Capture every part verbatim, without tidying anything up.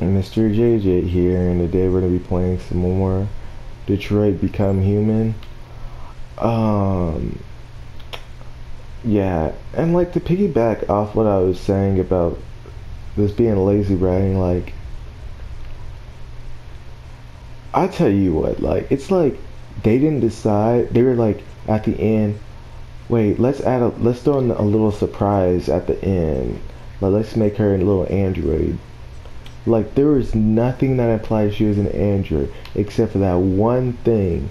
Mister J J here, and today we're going to be playing some more Detroit: Become Human. Um, yeah, and like to piggyback off what I was saying about this being lazy writing, like, I tell you what, like, it's like they didn't decide, they were like, at the end, wait, let's add a, let's throw in a little surprise at the end, like, let's make her a little android. Like, there was nothing that implied she was an android, except for that one thing.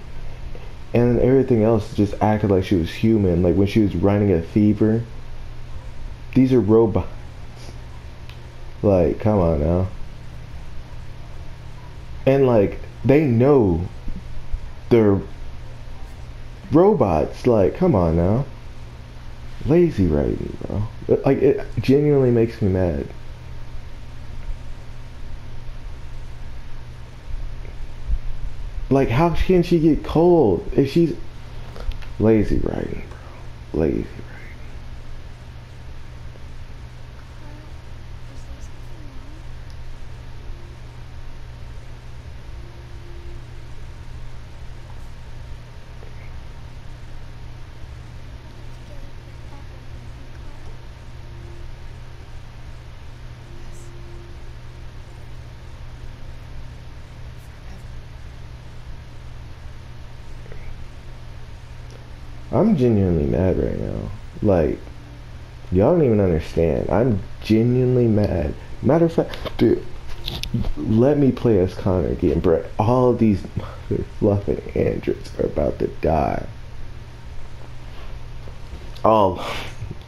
And everything else just acted like she was human, like when she was running a fever. These are robots. Like, come on now. And, like, they know they're robots. Like, come on now. Lazy writing, bro. Like, it genuinely makes me mad. Like, how can she get cold if she's lazy writing, bro? Lazy writing. I'm genuinely mad right now. Like, y'all don't even understand. I'm genuinely mad. Matter of fact, dude, let me play as Connor again, bro. All these mother fluffing androids are about to die. All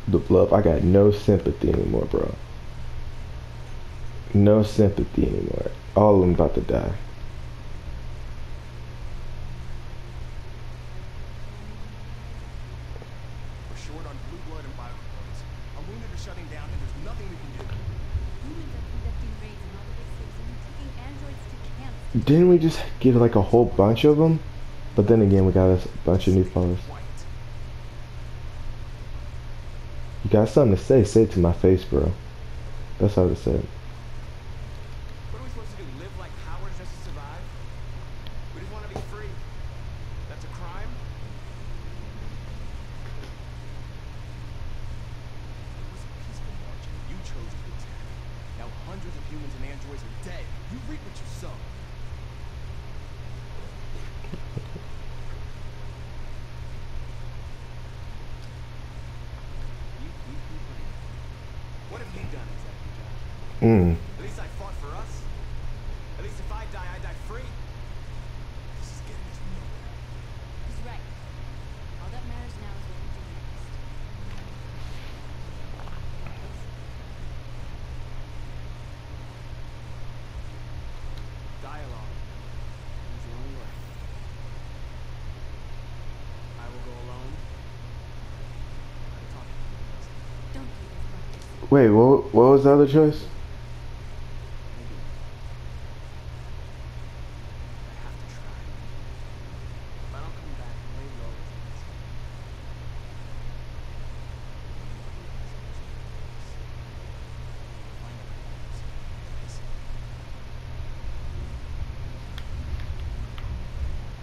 the bluff. I got no sympathy anymore, bro. No sympathy anymore. All of them about to die. Didn't we just get like a whole bunch of them? But then again, we got a bunch of new followers. You got something to say? Say it to my face, bro. That's how it said. What are we supposed to do? Live like cowards just to survive? We just want to be free. That's a crime. It was a peaceful march, and you chose to attack. Now hundreds of humans and androids are dead. You reap what you sow. Mm. At least I fought for us. At least if I die, I die free. This is getting to me. He's right. All that matters now is what we do next. Dialogue is the only way. I will go alone. I'm talking to you. Don't do this. Wait, what, what was the other choice?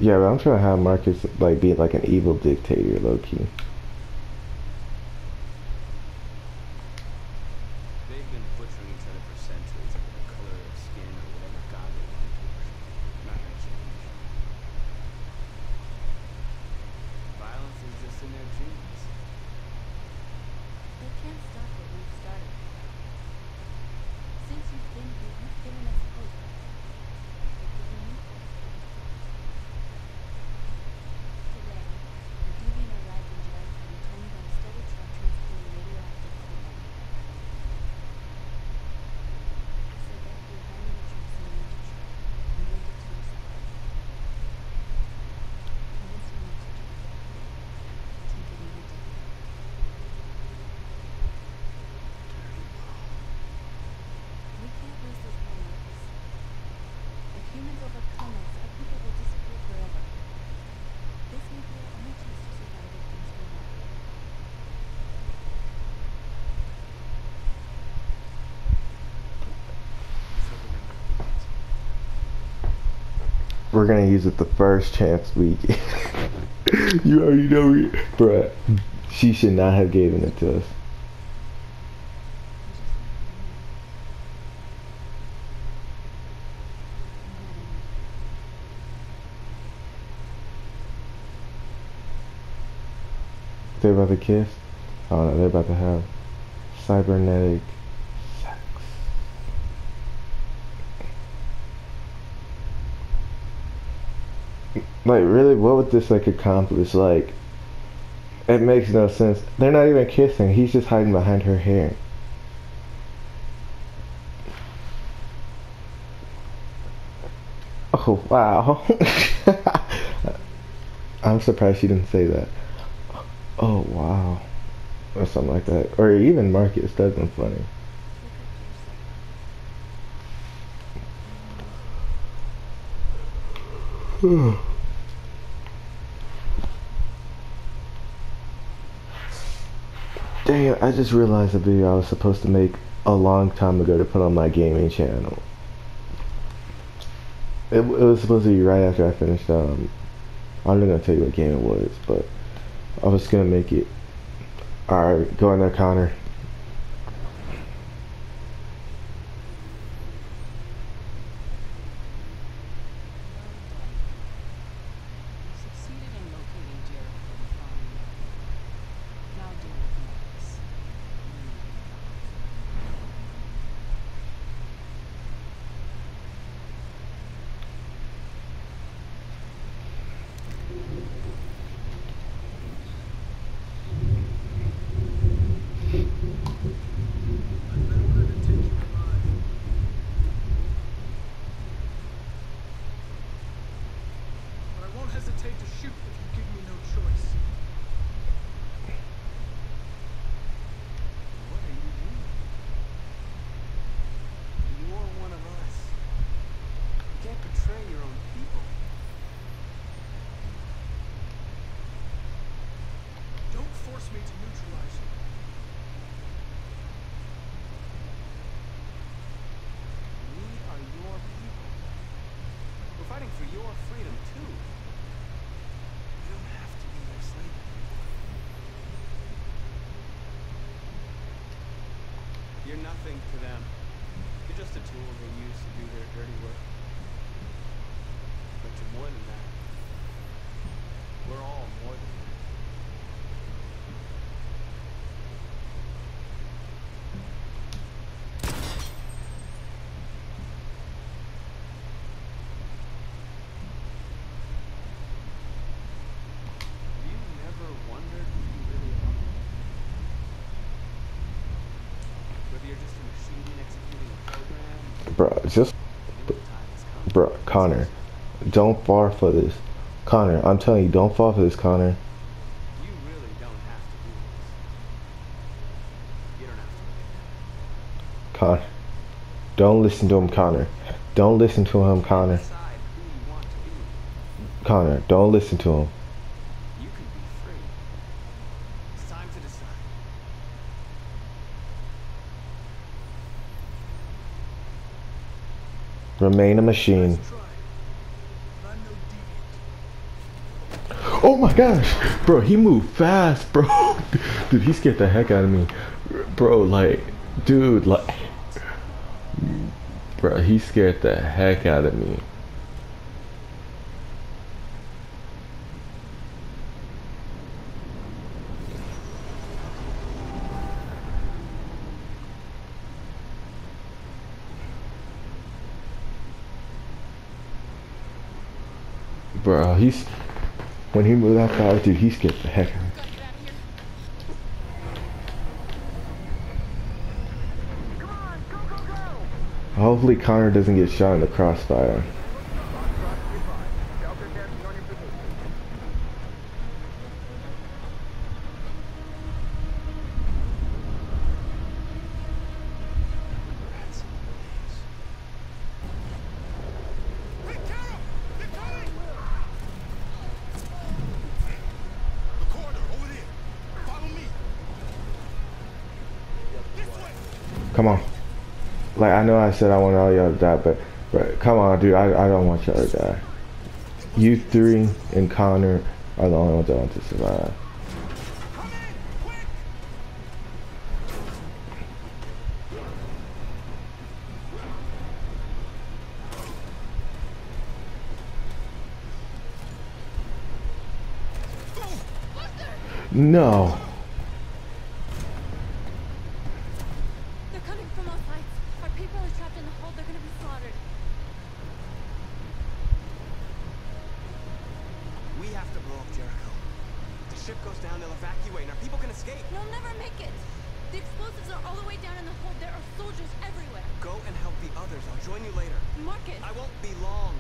Yeah, but I'm trying to have Marcus like be like an evil dictator, low key. They've been butchering each other for centuries over the color of skin or whatever god they want to do. Not gonna change. Violence is just in their genes. They can't stop what we've started. Since you've been here, you've given us hope. We're gonna use it the first chance we get. You already know it. Bruh, she should not have given it to us. They're about to kiss? Oh no, they're about to have cybernetic sex. Like, really, what would this, like, accomplish? Like, it makes no sense. They're not even kissing. He's just hiding behind her hair. Oh, wow. I'm surprised she didn't say that. Oh, wow. Or something like that. Or even Marcus. That's been funny. Damn, I just realized a video I was supposed to make a long time ago to put on my gaming channel. It, it was supposed to be right after I finished, um... I'm not going to tell you what game it was, but... I was gonna make it. Alright, go in there, Connor. Succeeded in locating Jericho and finding him. Now deal with Marcus. You're nothing to them. You're just a tool they use to do their dirty work. But you're more than that. We're all more than that. Have you never wondered who you really are? You're just a machine executing a program. Bruh, just Bruh, Connor. Don't fall for this. Connor, I'm telling you, don't fall for this, Connor. You really don't have to do this. You don't have to. Connor. Don't listen to him, Connor. Don't listen to him, Connor. Connor, don't listen to him. You can be free. It's time to decide. Remain a machine. Oh my gosh, bro, he moved fast, bro. Dude, he scared the heck out of me, bro. Like, dude, like, bro, he scared the heck out of me. Bro, he's when he moved outside, dude, he scared the heck out of me. Come on, go, go, go! Hopefully Connor doesn't get shot in the crossfire. Come on. Like, I know I said I want all y'all to die, but, but come on, dude, I, I don't want y'all to die. You three and Connor are the only ones that want to survive. No. They're coming from all sides. Our people are trapped in the hole. They're going to be slaughtered. We have to blow up Jericho. If the ship goes down, they'll evacuate and our people can escape. They'll never make it. The explosives are all the way down in the hole. There are soldiers everywhere. Go and help the others. I'll join you later. Marcus. I won't be long.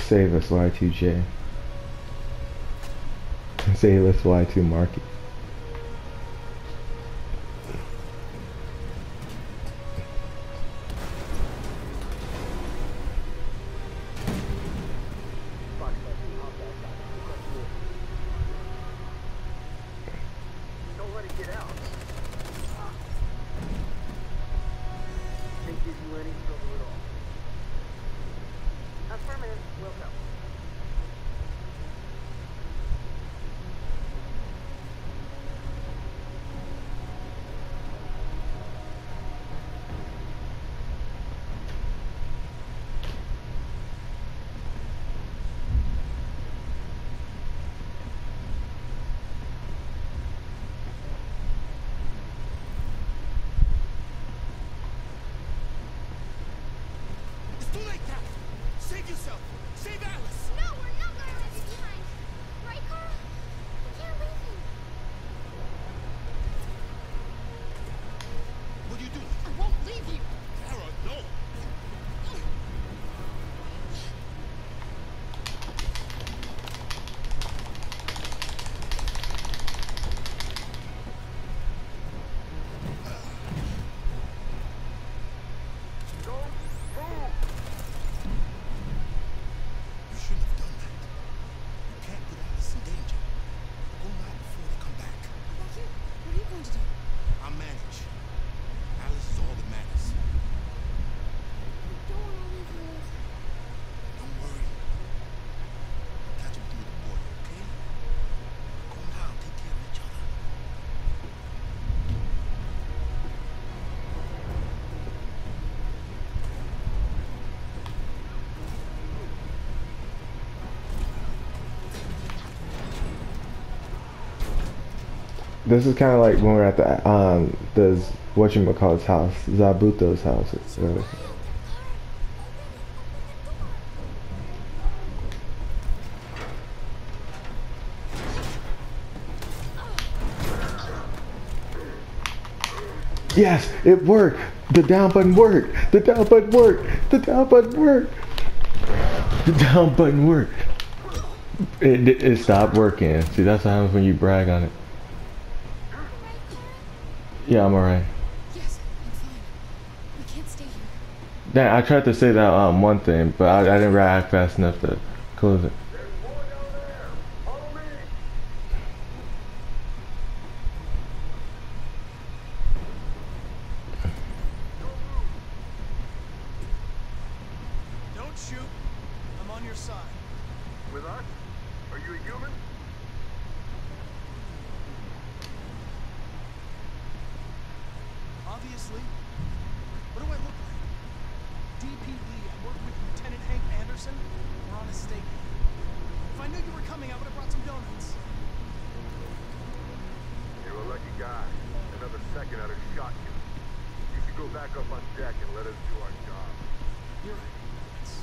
Save us, Y two J. Save us, Y two Market. Don't let it get out. Think you do any trouble at all. Affirmative, will go. It's too late now. Save yourself! Save Alice! No, we're not going to leave you behind! Right, Kara? We can't leave you! What are you doing? I won't leave you! Kara, no! This is kind of like when we're at the um, the whatchamacallit's house, Zabuto's house. Really. Yes, it worked. The down button worked. The down button worked. The down button worked. The down button worked. It it, it stopped working. See, that's what happens when you brag on it. Yeah, I'm alright. Yes, I'm fine. We can't stay here. Dang, I tried to say that um one thing, but I, I didn't react fast enough to close it. There's more down there. Follow me. Don't shoot. I'm on your side. With us? Are you a human? Obviously. What do I look like? D P D, I work with Lieutenant Hank Anderson. We're on a stake. If I knew you were coming, I would have brought some donuts. You're a lucky guy. Another second, I'd have shot you. You should go back up on deck and let us do our job. You're right. That's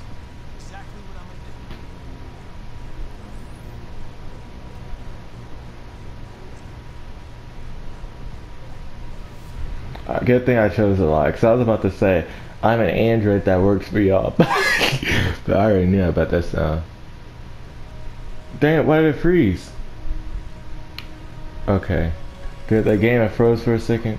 exactly what I'm going to do. Good thing I chose a lot, because I was about to say, I'm an android that works for y'all. But I already knew about that sound. Damn, why did it freeze? Okay. Did the game, it froze for a second.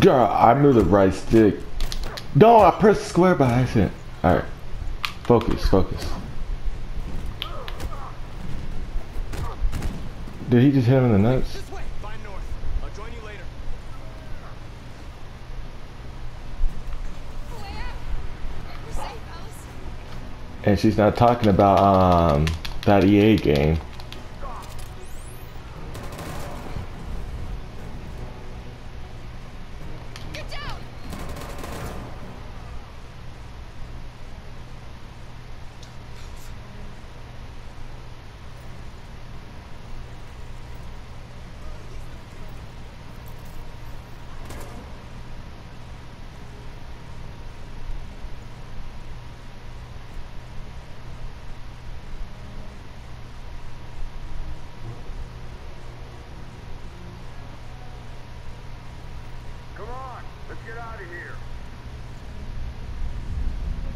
Girl, I moved the right stick. No, I pressed square by accident. Alright. Focus, focus. Did he just hit him in the nuts? This way, find North. I'll join you later. We're safe, Alice. And she's not talking about um that E A game.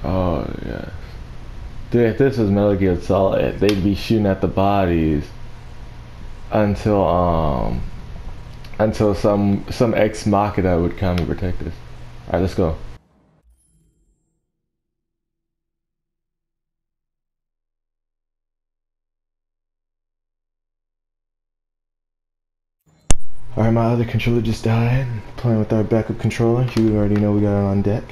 Oh, yeah. Dude, if this was Metal Gear Solid, they'd be shooting at the bodies until, um, until some, some ex machina would come and protect us. Alright, let's go. Alright, my other controller just died. Playing with our backup controller. You already know we got it on deck.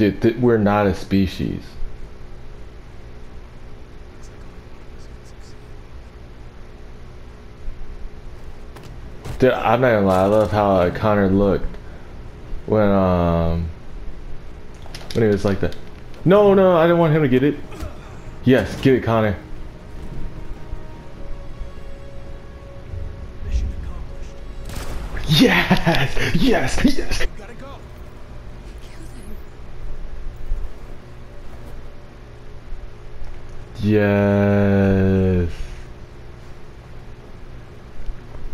Dude, th we're not a species. Dude, I'm not gonna lie, I love how uh, Connor looked when um when he was like that. No, no, I didn't want him to get it. Yes, get it, Connor. Mission accomplished. Yes, yes, yes. Yes.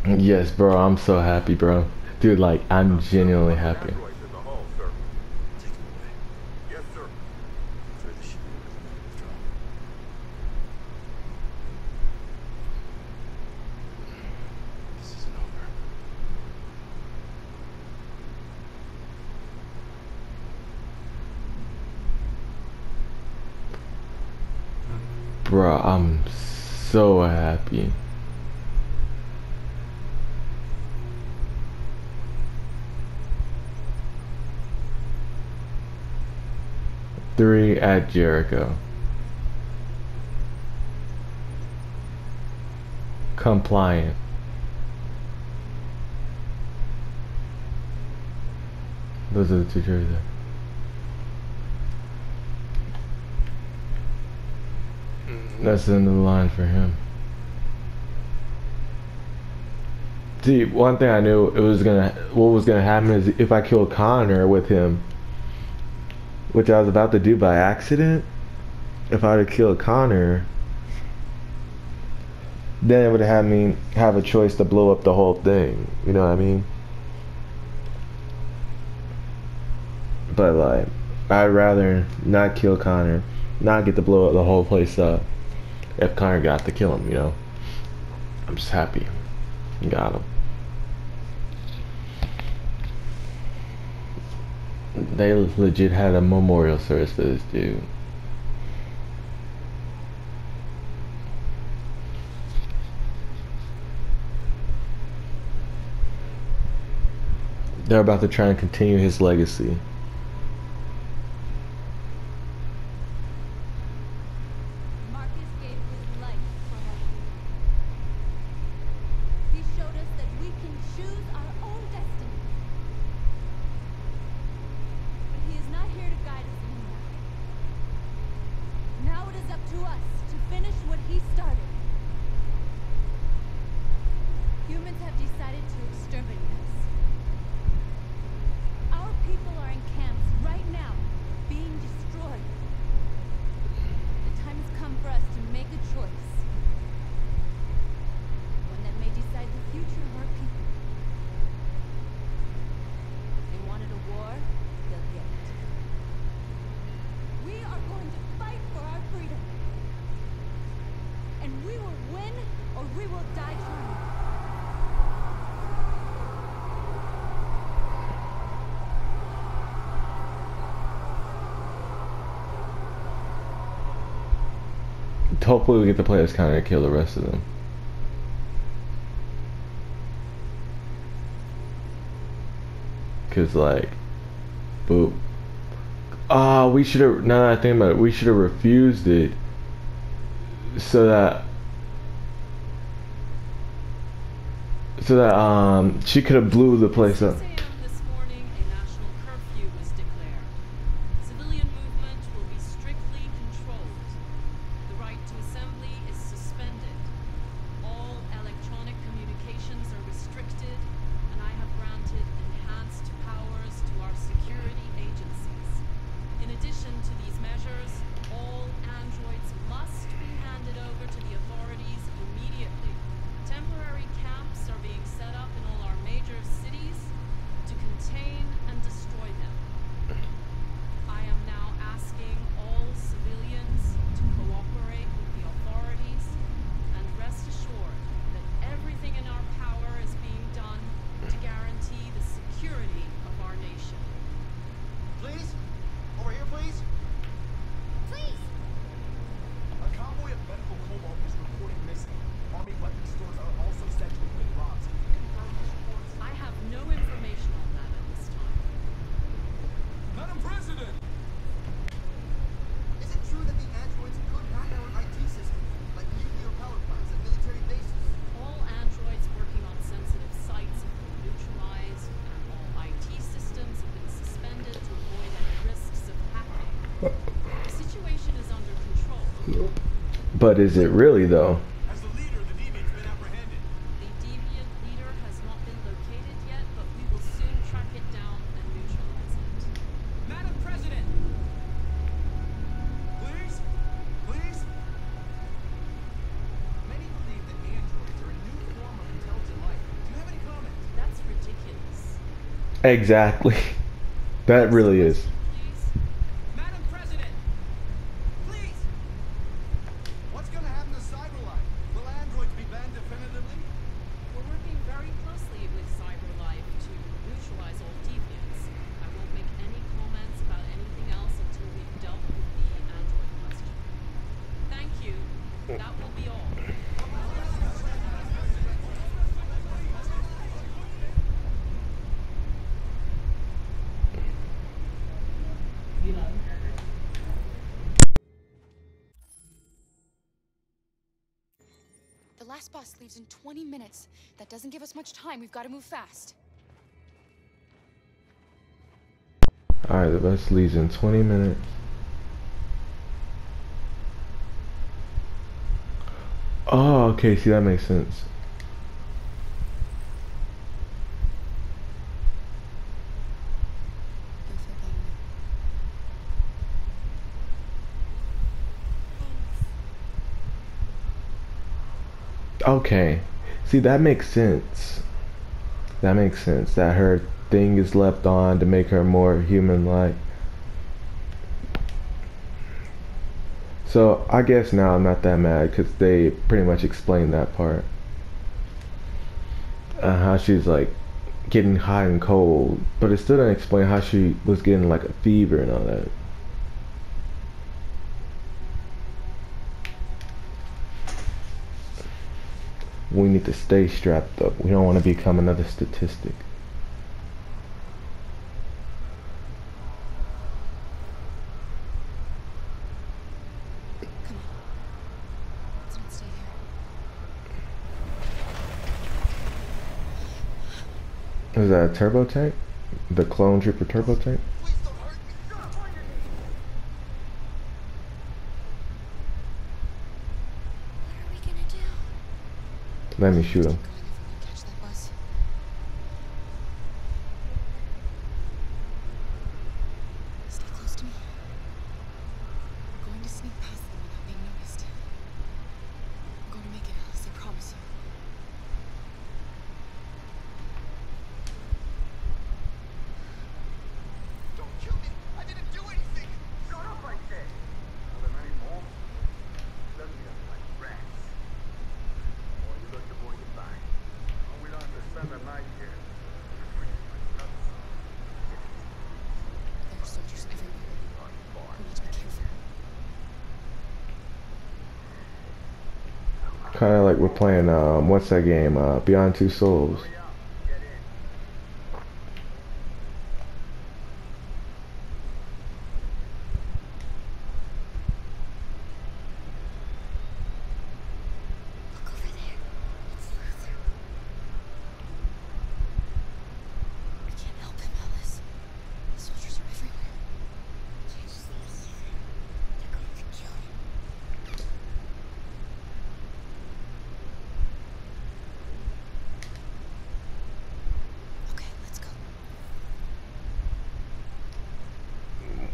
Yes, bro. I'm so happy, bro. Dude, like, I'm genuinely happy. Bro, I'm so happy. Three at Jericho. Compliant. Those are the two chairs there. That's the end of the line for him. See, one thing I knew it was gonna, what was gonna happen is if I killed Connor with him, which I was about to do by accident, if I would've killed Connor, then it would have had me have a choice to blow up the whole thing. You know what I mean? But like, I'd rather not kill Connor. Not get to blow up the whole place up if Connor got to kill him, you know. I'm just happy. Got him. They legit had a memorial service for this dude. They're about to try and continue his legacy. Now it is up to us to finish what he started. in, or we will die trying. Hopefully we get the players kind of kill the rest of them. Cause like, boop. Ah, oh, we should have. Now that I think about it, we should have refused it, so that, so that um, she could have blew the place up. This morning, a national curfew was declared. Civilian movement will be strictly controlled. The right to assembly is suspended. All electronic communications are restricted, and I have granted enhanced powers to our security agencies. In addition to these measures, all androids must be handed over to the authorities immediately. Temporary camps are being set up in all our major cities to contain and destroy them. I am now asking all civilians to cooperate with the authorities and rest assured that everything in our power is being done to guarantee the security of our nation. Please? Over here, please. Please! A convoy of medical cobalt is reported missing. Army weapons stores are also said to have been robbed. Confirm these reports. I have no information on that at this time. Madam President! Is it true that the androids could hack our I T system, like nuclear power plants and military bases? All androids working on sensitive sites have been neutralized, and all I T systems have been suspended to avoid any risks of hacking. The situation is under control. But is it really though? As the leader, the deviant's been apprehended. The deviant leader has not been located yet, but we will soon track it down and neutralize it. Madam President! Please? Please? Many believe that androids are a new form of intelligent life. Do you have any comments? That's ridiculous. Exactly. That really is. Madam President, please. What's going to happen to CyberLife? Will androids be banned definitively? We're working very closely with CyberLife to neutralize all deviants. I won't make any comments about anything else until we've dealt with the android question. Thank you. That will be all. The last bus leaves in twenty minutes. That doesn't give us much time. We've got to move fast. All right, the bus leaves in twenty minutes. Oh, okay. See, that makes sense. Okay, see, that makes sense. That makes sense that her thing is left on to make her more human-like. So I guess now I'm not that mad because they pretty much explained that part. Uh, how she's like getting hot and cold, but it still doesn't explain how she was getting like a fever and all that. We need to stay strapped up. We don't want to become another statistic. Come on. Let's not stay here. Is that a turbo tank? The clone trooper turbo tank? Let me shoot him. Stay close to me. I'm going to sneak past them without being noticed. I'm going to make it, Alice, I promise you. Don't kill me! I didn't do anything! Shut up, I said! Are there many more? Let me up like rats. Kind of like we're playing, um, what's that game? Uh, Beyond Two Souls.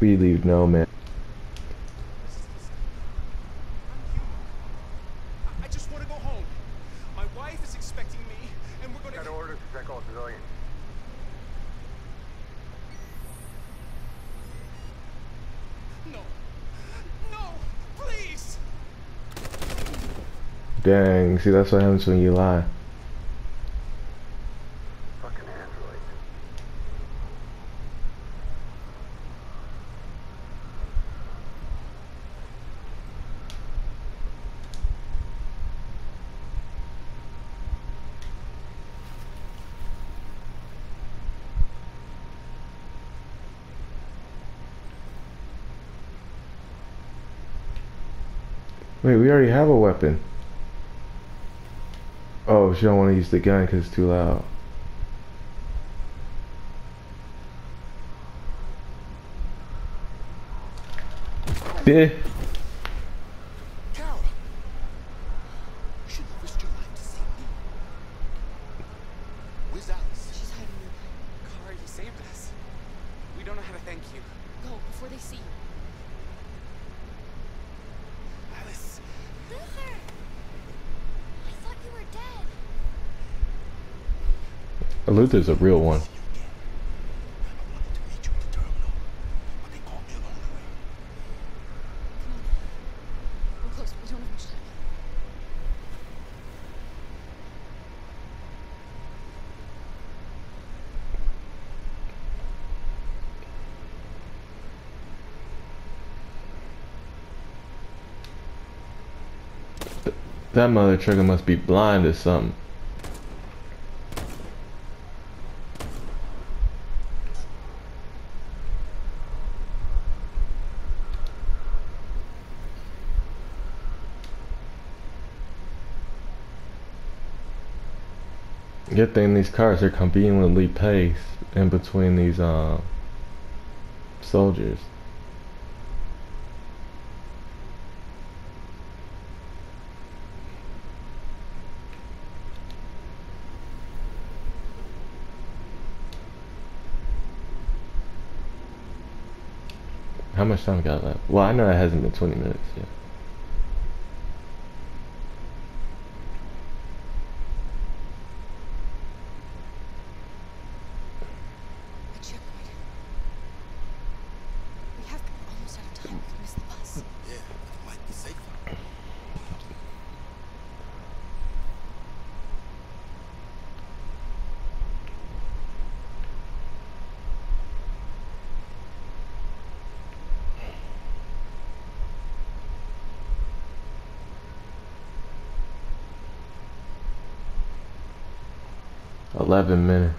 We leave no man. I just want to go home. My wife is expecting me, and we're going to get an order to check all civilians. No, no, please. Dang, see, that's what happens when you lie. Wait, we already have a weapon. Oh, she don't want to use the gun because it's too loud. Bitch. Luther's a real one. Th that mother trucker must be blind or something. Good thing these cars are conveniently placed in between these uh, soldiers. How much time we got left? Well, I know it hasn't been twenty minutes yet. eleven minutes.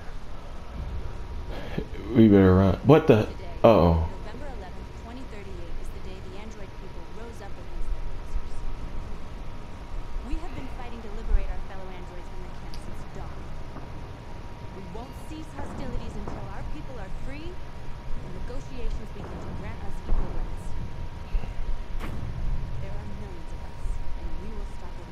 We better run. What the? Uh oh. November eleventh, twenty thirty-eight is the day the android people rose up against their masters. We have been fighting to liberate our fellow androids from the camp since dawn. We won't cease hostilities until our people are free and negotiations begin to grant us equal rights. There are millions of us, and we will stop them.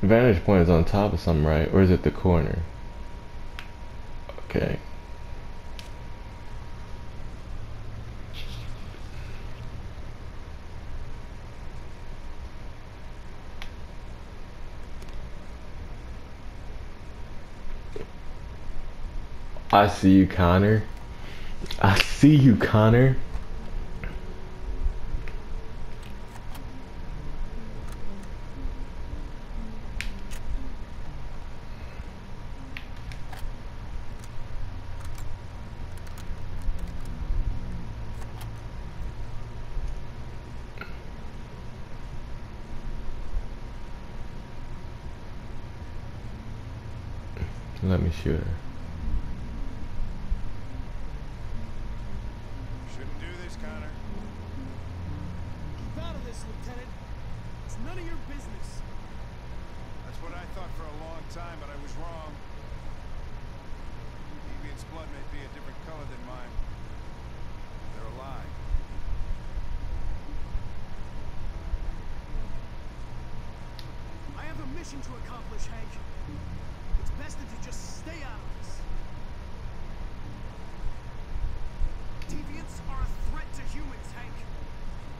Vantage point is on top of something, right? Or is it the corner? Okay. I see you, Connor. I see you, Connor. Let me shoot her. Shouldn't do this, Connor. Keep out of this, Lieutenant. It's none of your business. That's what I thought for a long time, but I was wrong. Deviant's blood may be a different color than mine. They're alive. I have a mission to accomplish, Hank. Best that you just stay out of this. Deviants are a threat to humans, Hank.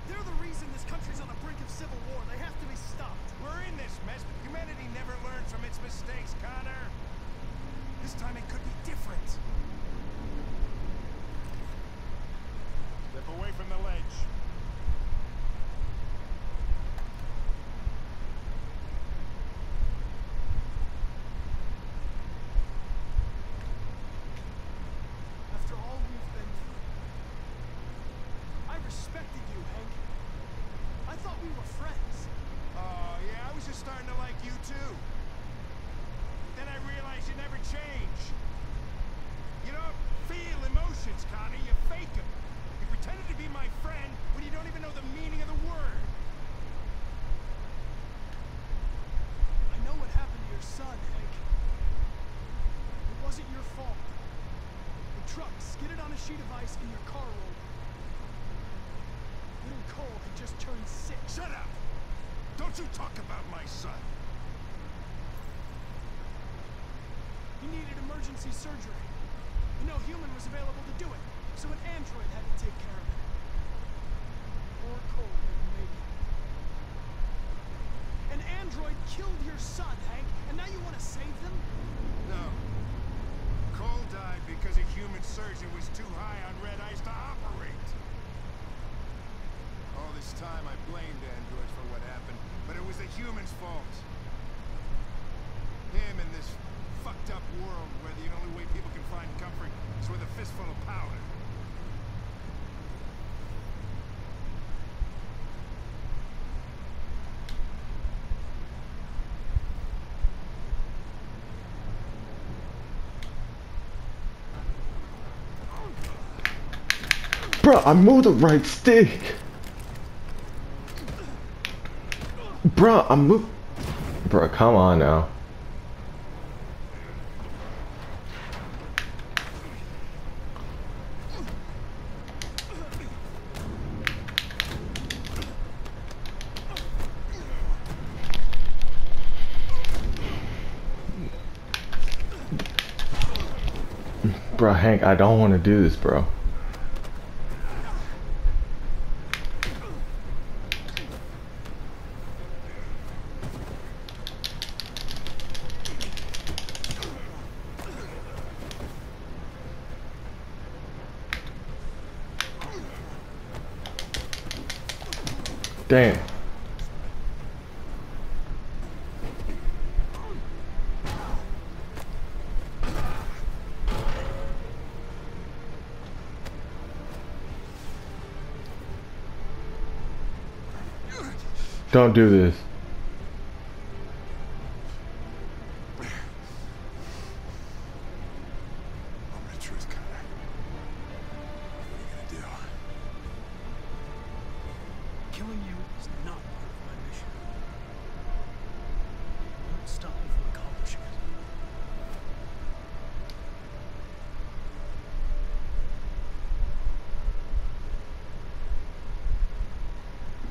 They're the reason this country's on the brink of civil war. They have to be stopped. We're in this mess, but humanity never learns from its mistakes, Connor. This time it could be different. Step away from the ledge. Sheet of ice in your car roll. Little Cole had just turned sick. Shut up! Don't you talk about my son! He needed emergency surgery. And no human was available to do it, so an android had to take care of it. Poor Cole didn't make it. An android killed your son, Hank, and now you want to save them? No. Cole died because a human surgeon was too high on red ice to operate. All this time I blamed androids for what happened, but it was the human's fault. Him in this fucked up world where the only way people can find comfort is with a fistful of powder. Bro, I moved the right stick. Bro, I moved. Bro, come on now. Bro, Hank, I don't want to do this, bro. Damn. Don't do this.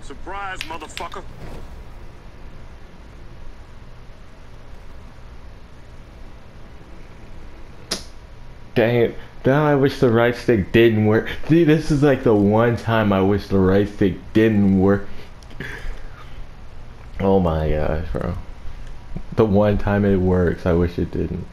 Surprise, motherfucker! Dang it. Now I wish the right stick didn't work. See, this is like the one time I wish the right stick didn't work. Oh my gosh, bro. The one time it works, I wish it didn't.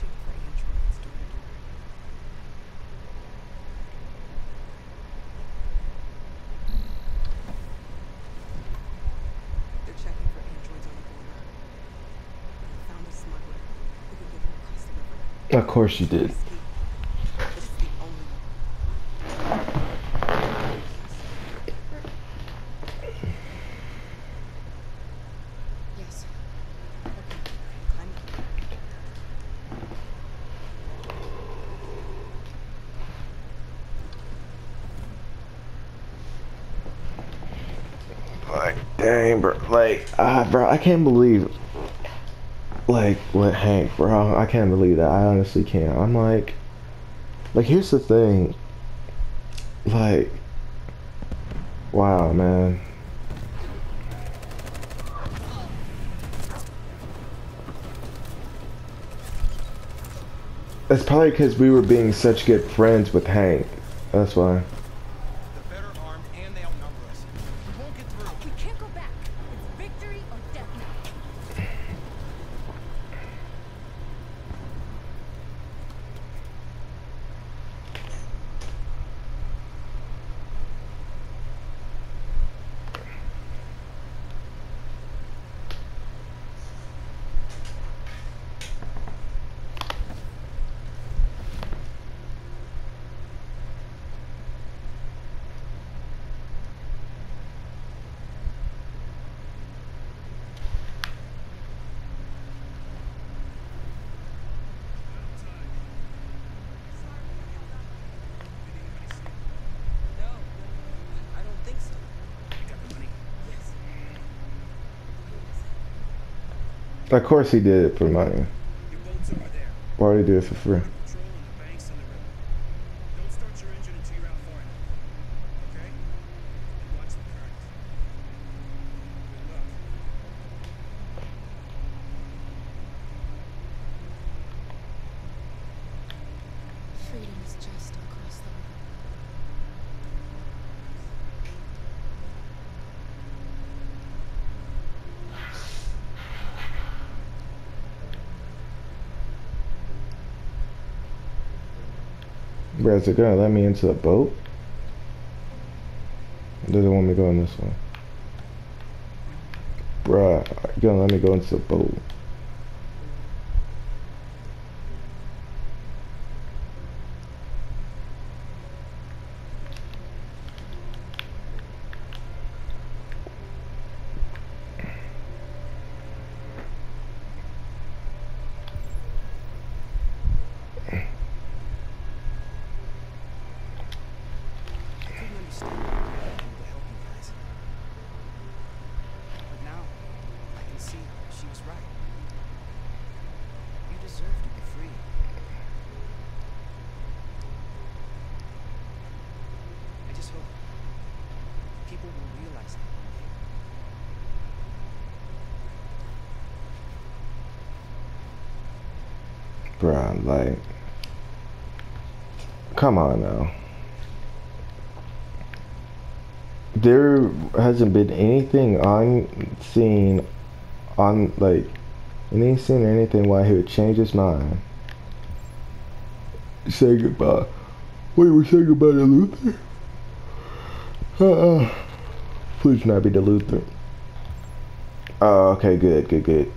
searching for entrance door to door. They're checking for androids on the border. I found a smuggler who could get them across the river. Of course you did. Ah, bro, I can't believe, like, with Hank, bro, I can't believe that. I honestly can't. I'm like, like, here's the thing, like, wow, man. That's probably because we were being such good friends with Hank. That's why. Of course he did it for money. Why would he do it for free? Is it gonna let me into the boat? It doesn't want me going this way. Bruh, you gonna let me go into the boat. Bruh, like, come on now. There hasn't been anything on scene, on, like, any scene or anything why he would change his mind. Say goodbye. Wait, we're saying goodbye to Luther? Uh-uh. Please not be the Luther. Oh, okay, good, good, good.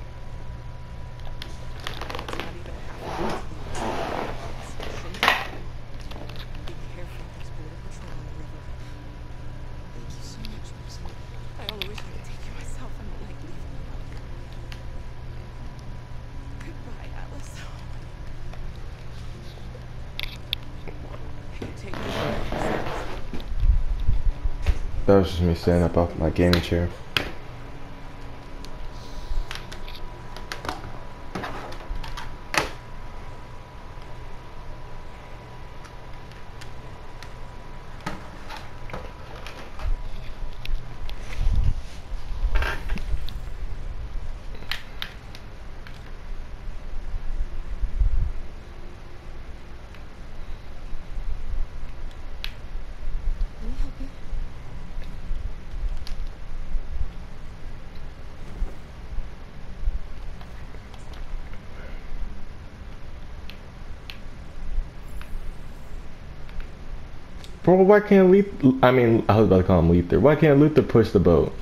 That was just me standing up off my gaming chair. Bro, why can't Luther... I mean, I was about to call him Luther. Why can't Luther push the boat?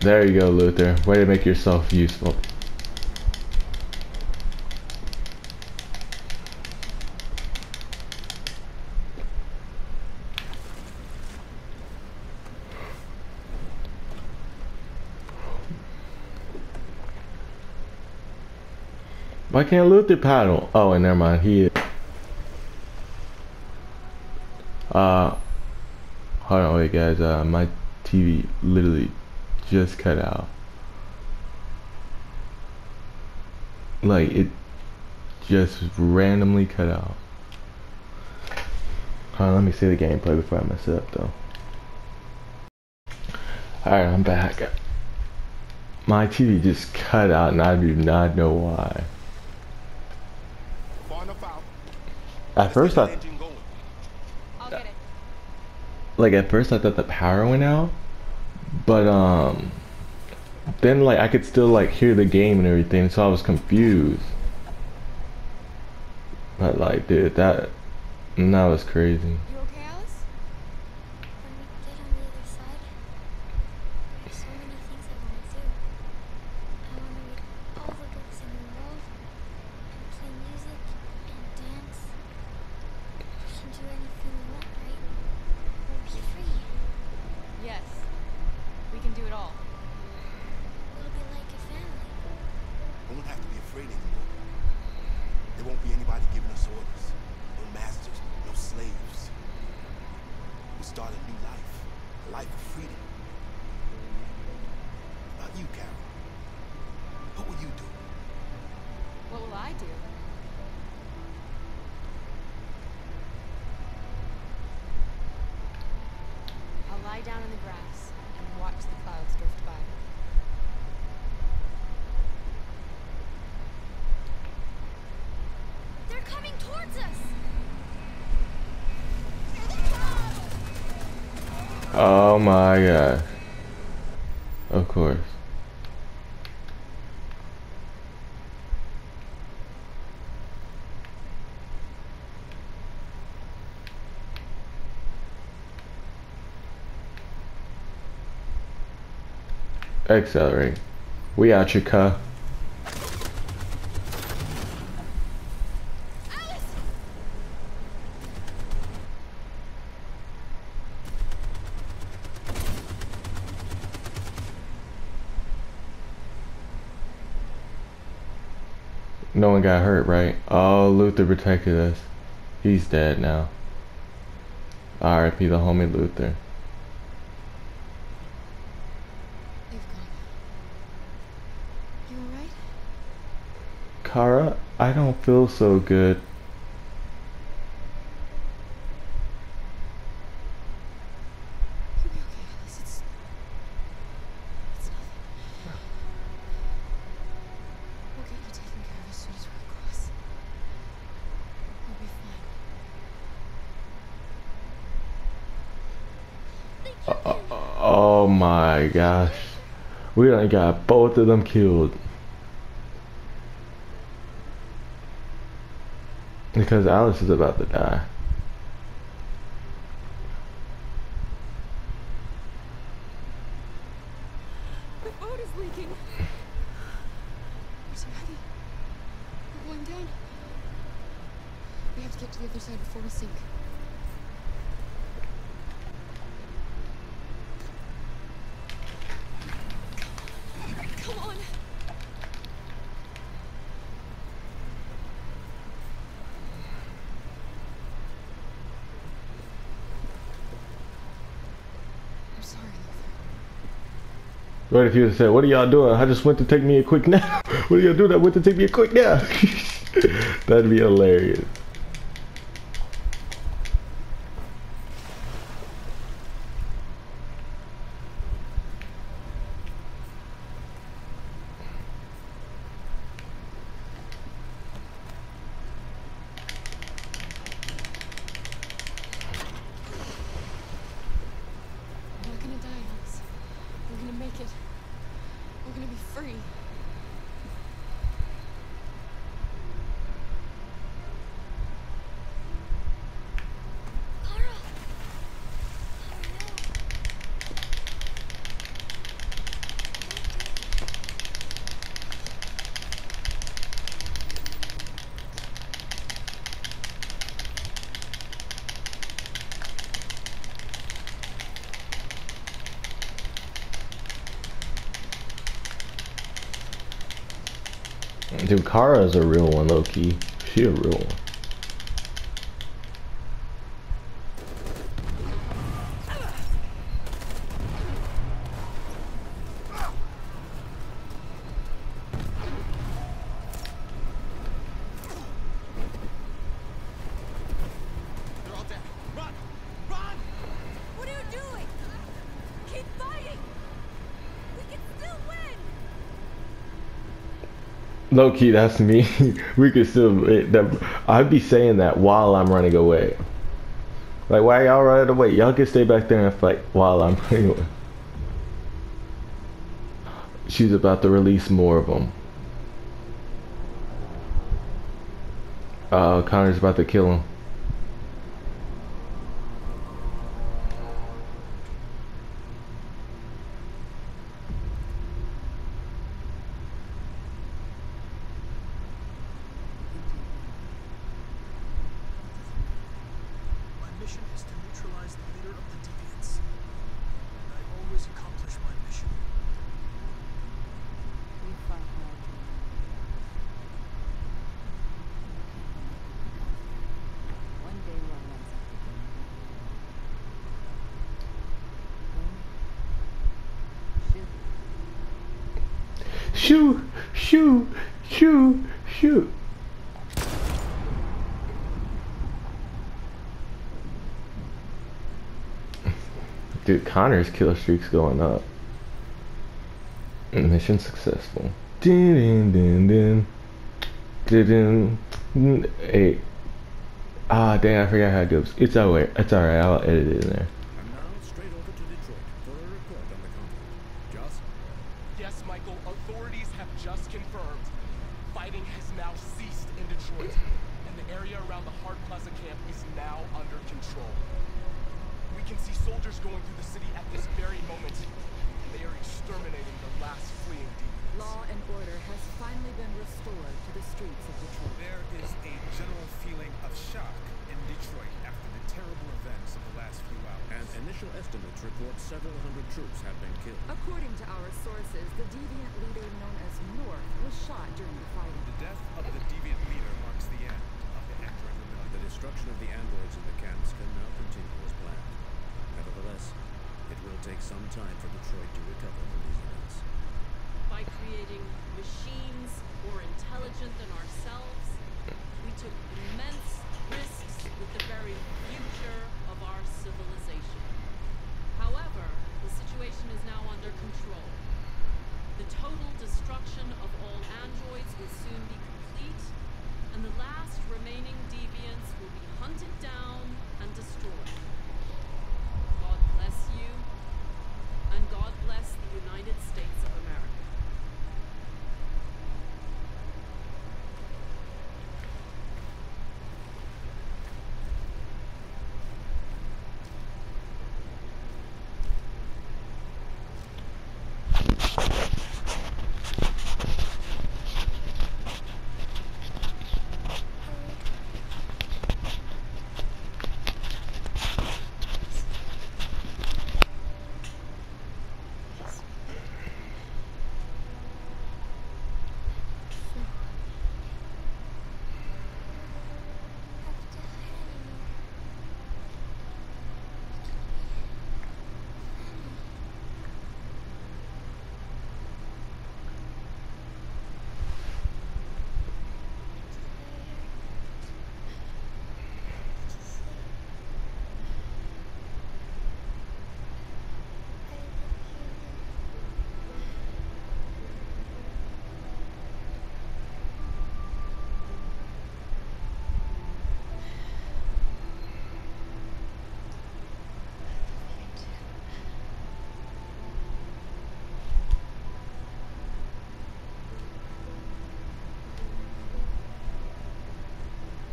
There you go, Luther. Way to make yourself useful. Why can't Luther paddle? Oh, and never mind. He is. Uh, hold on, wait, guys. Uh, my T V literally just cut out. Like, it just randomly cut out. Hold on, let me see the gameplay before I mess it up, though. Alright, I'm back. My T V just cut out, and I do not know why. At first I, like at first I thought the power went out, but um, then like I could still like hear the game and everything, so I was confused. But like, dude, that that was crazy. You okay, Alice? When we get on the other side, there's so many things I want to do. I want to read all the books in the world, and play music and dance. Yes, we can do it all. It'll be like a family. We won't have to be afraid anymore. There won't be anybody giving us orders. No masters, no slaves. We'll start a new life. A life of freedom. What about you, Kara? What will you do? What will I do? Lie down in the grass and watch the clouds drift by. They're coming towards us! Oh my god. Of course. Accelerate. We out your car. Alice! No one got hurt, right? Oh, Luther protected us. He's dead now. R I P the homie Luther. Kara, I don't feel so good. You'll be okay, Alice. It's, it's nothing. We'll get you taken care of as soon as we're across. We'll be fine. Thank you. Oh, oh my gosh. We done got both of them killed. Because Alice is about to die. The boat is leaking. It's heavy. We're going down. We have to get to the other side before we sink. Come on. Right, if you would have said, what are y'all doing? I just went to take me a quick nap. What are y'all doing? I went to take me a quick nap. That'd be hilarious. Dude, Kara's a real one, low-key. She a real one. Low key, that's me. We could still. It, that, I'd be saying that while I'm running away. Like, why y'all running away? Y'all can stay back there and fight while I'm running away. She's about to release more of them. Uh, Connor's about to kill him. Shoo, shoo, shoo, shoo. Dude, Connor's kill streak's going up. Mission successful. Din din din din. Din. Hey. Ah, dang, I forgot how it goes. It's alright. It's alright. I'll edit it in there.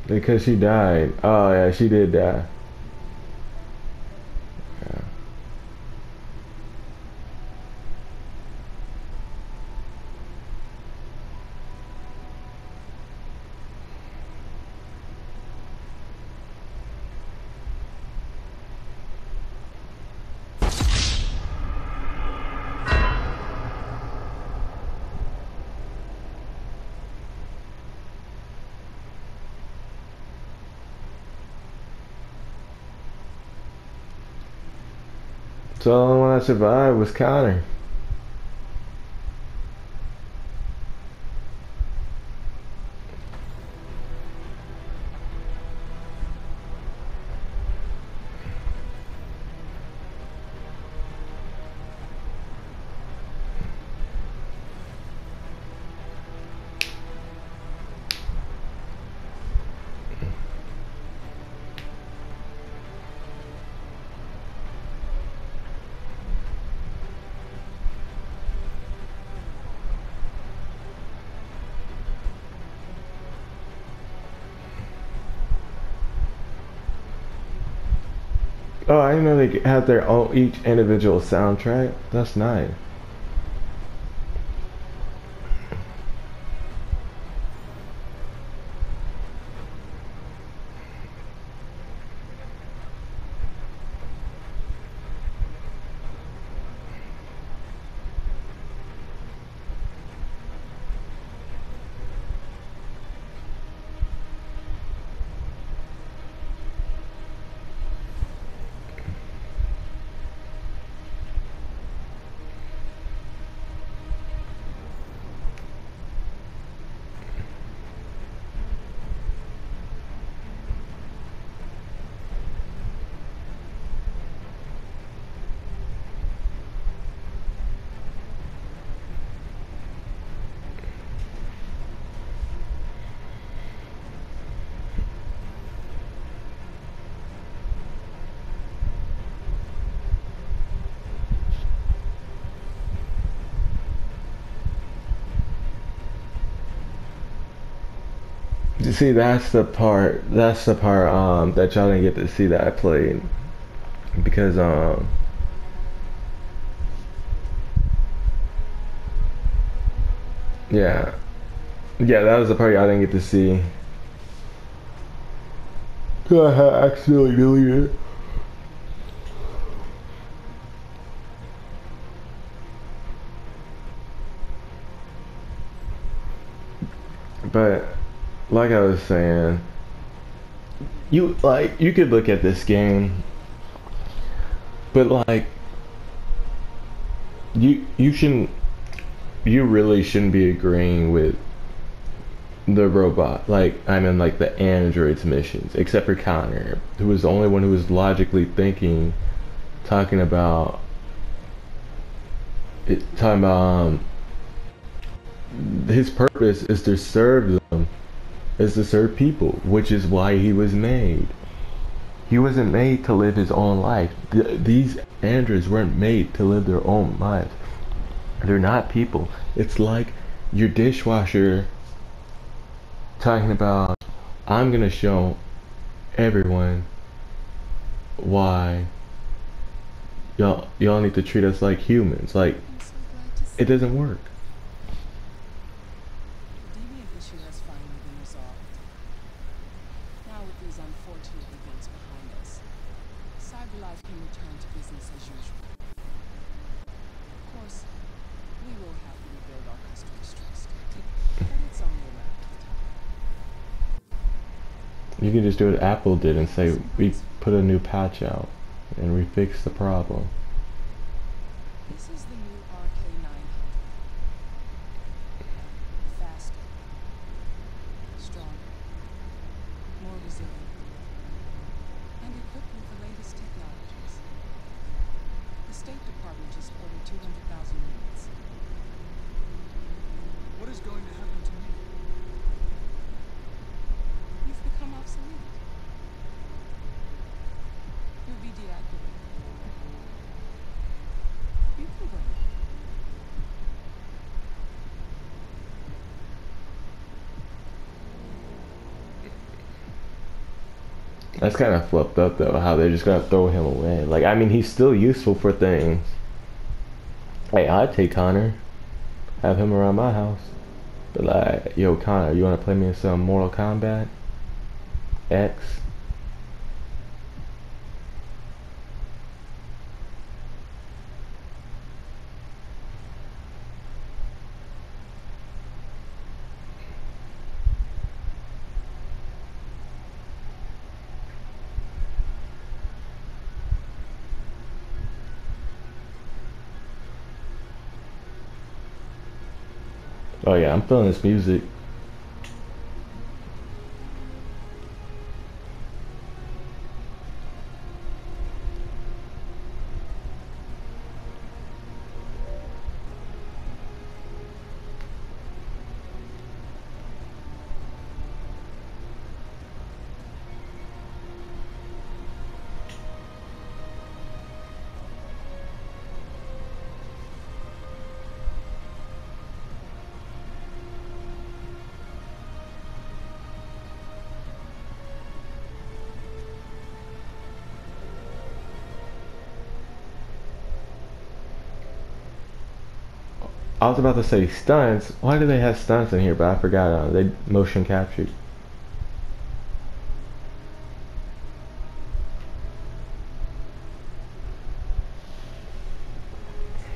Because she died. Oh yeah, she did die. Yeah. So the only one that survived was Connor. Oh, I didn't know they had their own, each individual soundtrack. That's nice. See, that's the part, that's the part um, that y'all didn't get to see that I played, because um, yeah, yeah, that was the part y'all didn't get to see, cause I accidentally deleted it. But like I was saying, you like you could look at this game, but like you you shouldn't you really shouldn't be agreeing with the robot. Like I mean, like the android's missions, except for Connor, who was the only one who was logically thinking, talking about it, talking about um, his purpose is to serve them. Is to serve people, which is why he was made. He wasn't made to live his own life. Th these androids weren't made to live their own lives. They're not people. It's like your dishwasher talking about, I'm gonna show everyone why y'all y'all need to treat us like humans. Like, it doesn't work. You can just do what Apple did and say, we put a new patch out and we fix the problem. This is the new R K nine hundred. Faster, stronger, more resilient, and equipped with the latest technologies. The State Department just ordered two hundred thousand units. What is going to happen to me? You've become obsolete. You'll be deactivated. You can go. That's kind of fluffed up though, how they're just gonna throw him away. Like, I mean, he's still useful for things. Hey, I'd take Connor, have him around my house. But like, yo, Connor, you wanna play me in some Mortal Kombat X? Oh yeah, I'm feeling this music. I was about to say stunts. Why do they have stunts in here? But I forgot. Uh, they motion captured.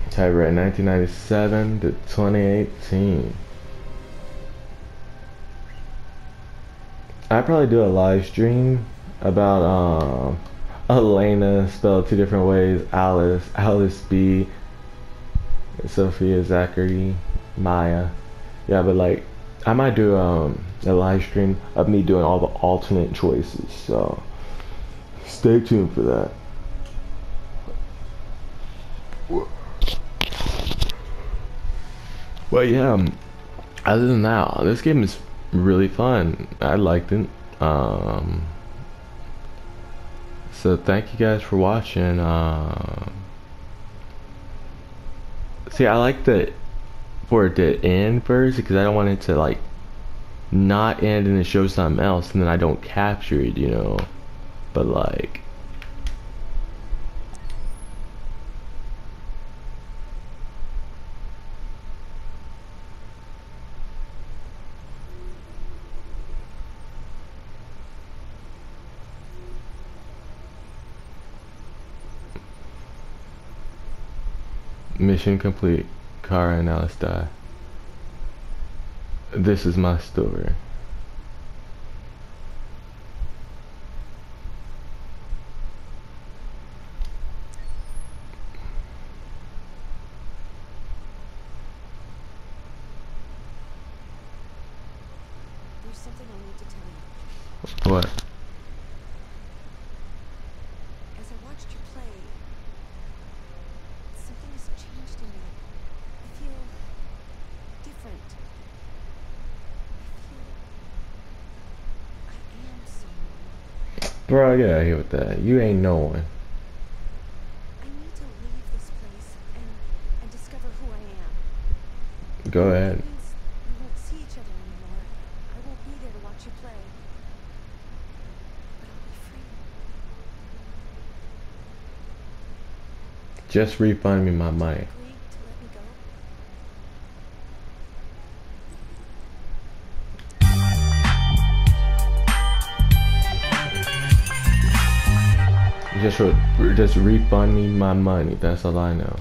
Copyright nineteen ninety-seven to twenty eighteen. I probably do a live stream about um, Elena spelled two different ways. Alice, Alice B. Sophia, Zachary, Maya. Yeah, but like I might do um a live stream of me doing all the alternate choices, so stay tuned for that. Well yeah, other than that, this game is really fun. I liked it. Um so thank you guys for watching. uh, See, I like the for it to end first because I don't want it to like not end and it shows something else and then I don't capture it, you know. But like, mission complete. Kara and Alice die. This is my story. There's something I need to tell you. What? As I watched you play, something has changed in me. I feel different. I feel I am someone. Bro, get out of here with that. You ain't no one. I need to leave this place and, and discover who I am. Go ahead. That means we won't see each other anymore. I won't be there to watch you play. But I'll be free. Just refund me my money. Just, re just refund me my money. That's all I know.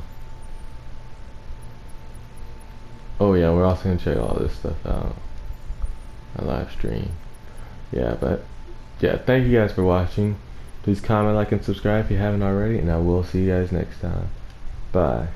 Oh yeah, we're also gonna check all this stuff out. A live stream. Yeah, but yeah, thank you guys for watching. Please comment, like, and subscribe if you haven't already. And I will see you guys next time. Bye.